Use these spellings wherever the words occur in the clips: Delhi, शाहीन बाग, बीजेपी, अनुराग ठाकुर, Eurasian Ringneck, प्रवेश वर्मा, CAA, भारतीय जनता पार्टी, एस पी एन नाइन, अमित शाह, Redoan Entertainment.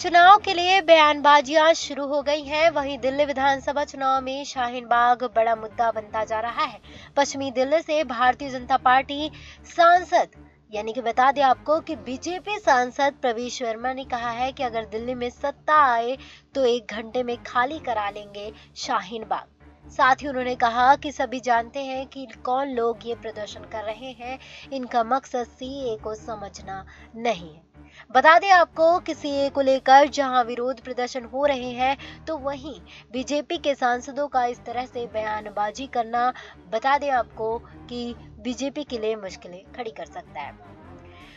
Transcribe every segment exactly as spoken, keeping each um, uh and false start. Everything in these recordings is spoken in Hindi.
चुनाव के लिए बयानबाजियां शुरू हो गई हैं। वहीं दिल्ली विधानसभा चुनाव में शाहीन बाग बड़ा मुद्दा बनता जा रहा है। पश्चिमी दिल्ली से भारतीय जनता पार्टी सांसद, यानी कि बता दें आपको कि बीजेपी सांसद प्रवेश वर्मा ने कहा है कि अगर दिल्ली में सत्ता आए तो एक घंटे में खाली करा लेंगे शाहीन बाग। साथ ही उन्होंने कहा कि सभी जानते हैं कि कौन लोग ये प्रदर्शन कर रहे हैं, इनका मकसद सीए को समझना नहीं है। बता दें आपको कि सीए को लेकर जहां विरोध प्रदर्शन हो रहे हैं, तो वहीं बीजेपी के सांसदों का इस तरह से बयानबाजी करना, बता दें आपको कि बीजेपी के लिए मुश्किलें खड़ी कर सकता है।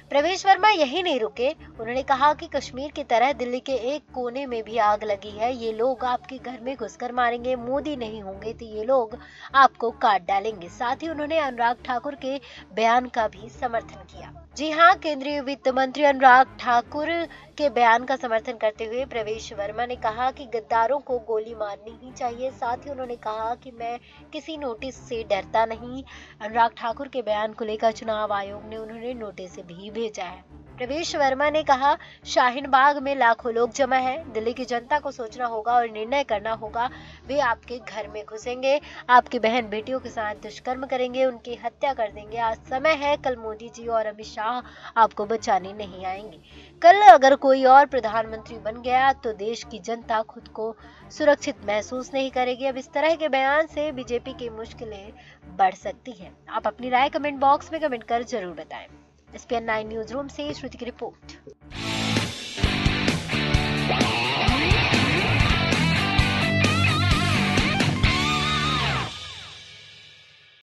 प्रवेश वर्मा यही नहीं रुके, उन्होंने कहा कि कश्मीर की तरह दिल्ली के एक कोने में भी आग लगी है। ये लोग आपके घर में घुसकर मारेंगे, मोदी नहीं होंगे तो ये लोग आपको काट डालेंगे। साथ ही उन्होंने अनुराग ठाकुर के बयान का भी समर्थन किया। जी हाँ, केंद्रीय वित्त मंत्री अनुराग ठाकुर के बयान का समर्थन करते हुए प्रवेश वर्मा ने कहा कि गद्दारों को गोली मारनी ही चाहिए। साथ ही उन्होंने कहा कि मैं किसी नोटिस से डरता नहीं। अनुराग ठाकुर के बयान को लेकर चुनाव आयोग ने उन्होंने नोटिस भी भेजा है। प्रवेश वर्मा ने कहा, शाहीन बाग में लाखों लोग जमा हैं। दिल्ली की जनता को सोचना होगा और निर्णय करना होगा। वे आपके घर में घुसेंगे, आपकी बहन बेटियों के साथ दुष्कर्म करेंगे, उनकी हत्या कर देंगे। आज समय है, कल मोदी जी और अमित शाह आपको बचाने नहीं आएंगे। कल अगर कोई और प्रधानमंत्री बन गया तो देश की जनता खुद को सुरक्षित महसूस नहीं करेगी। अब इस तरह के बयान से बीजेपी की मुश्किलें बढ़ सकती है। आप अपनी राय कमेंट बॉक्स में कमेंट कर जरूर बताएं। एस पी एन नाइन news room से श्रुति की रिपोर्ट।